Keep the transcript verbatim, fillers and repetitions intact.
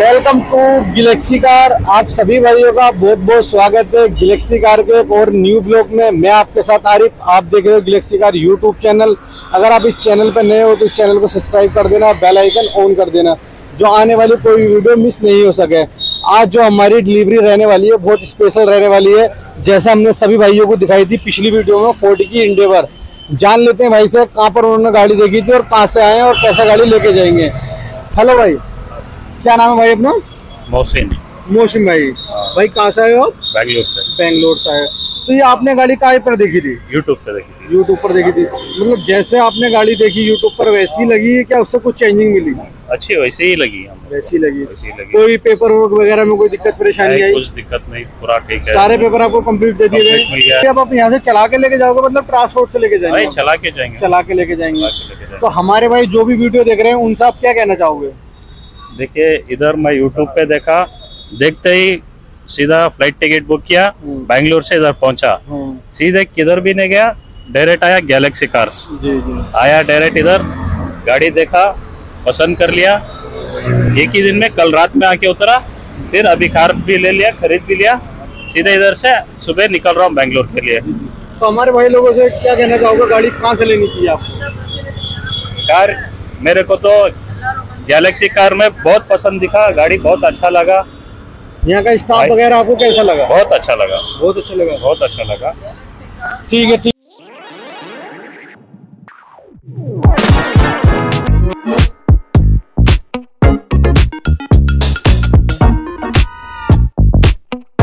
Welcome to Galaxy car. आप सभी भाइयों का बहुत बहुत स्वागत है गैलेक्सी कार के एक और न्यू ब्लॉग में। मैं आपके साथ आरिफ, आप देख रहे हो गैलेक्सी कार यूट्यूब चैनल। अगर आप इस चैनल पर नए हो तो इस चैनल को सब्सक्राइब कर देना, बेल आइकन ऑन कर देना, जो आने वाली कोई वीडियो मिस नहीं हो सके। आज जो हमारी डिलीवरी रहने वाली है बहुत स्पेशल रहने वाली है, जैसा हमने सभी भाइयों को दिखाई थी पिछली वीडियो में फोर्टी की इंडेवर। जान लेते हैं भाई से कहाँ पर उन्होंने गाड़ी देखी थी और कहाँ से आए हैं और कैसा गाड़ी लेके जाएंगे। हेलो भाई, क्या नाम है भाई अपना? मोहसिन। मोहसिन भाई, भाई कहाँ से आए हो? बेंगलोर से। बेंगलोर से आए। तो ये आपने गाड़ी कहाँ पर देखी थी? यूट्यूब पर देखी थी। यूट्यूब पर देखी थी, मतलब जैसे आपने गाड़ी देखी यूट्यूब पर वैसी लगी है क्या उससे कुछ चेंजिंग मिली? अच्छी वैसे ही लगी, वैसी लगी, कोई पेपर वर्क वगैरह में कोई दिक्कत परेशानी आई? कुछ दिक्कत नहीं, पूरा ठीक है, सारे पेपर आपको कंप्लीट दे दिए गए। अब आप यहाँ से चला के लेके जाओगे, मतलब ट्रांसपोर्ट से लेके जाएंगे? चला के जाएंगे, चला के लेके जाएंगे। तो हमारे भाई जो भी वीडियो देख रहे हैं उनसे आप क्या कहना चाहोगे? देखिये, इधर मैं यूट्यूब पे देखा, देखते ही सीधा फ्लाइट टिकट बुक किया, बेंगलोर से इधर पहुँचा, सीधे किधर भी नहीं गया, डायरेक्ट आया गैलेक्सी कार्स। जी जी, आया डायरेक्ट इधर, गाड़ी देखा, पसंद कर लिया एक ही दिन में, कल रात में आके उतरा, फिर अभी कार भी ले लिया, खरीद भी लिया, सीधे इधर से सुबह निकल रहा हूँ बेंगलोर के लिए। तो हमारे भाई लोगों से क्या कहना चाहोगे, गाड़ी कहाँ से लेनी चाहिए आपको? कार मेरे को तो गैलेक्सी कार में बहुत पसंद दिखा, गाड़ी बहुत अच्छा लगा। यहाँ का स्टाफ वगैरह आपको कैसा लगा? बहुत अच्छा लगा, बहुत अच्छा लगा, बहुत अच्छा लगा। ठीक है।